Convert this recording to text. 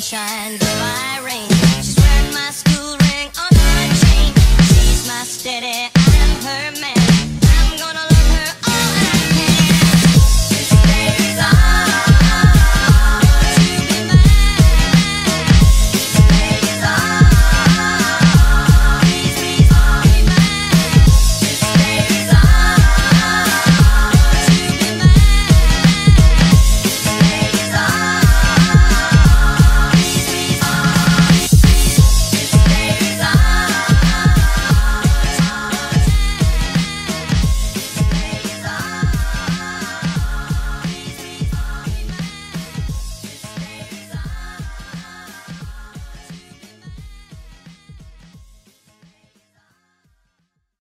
sunshine, will I rain?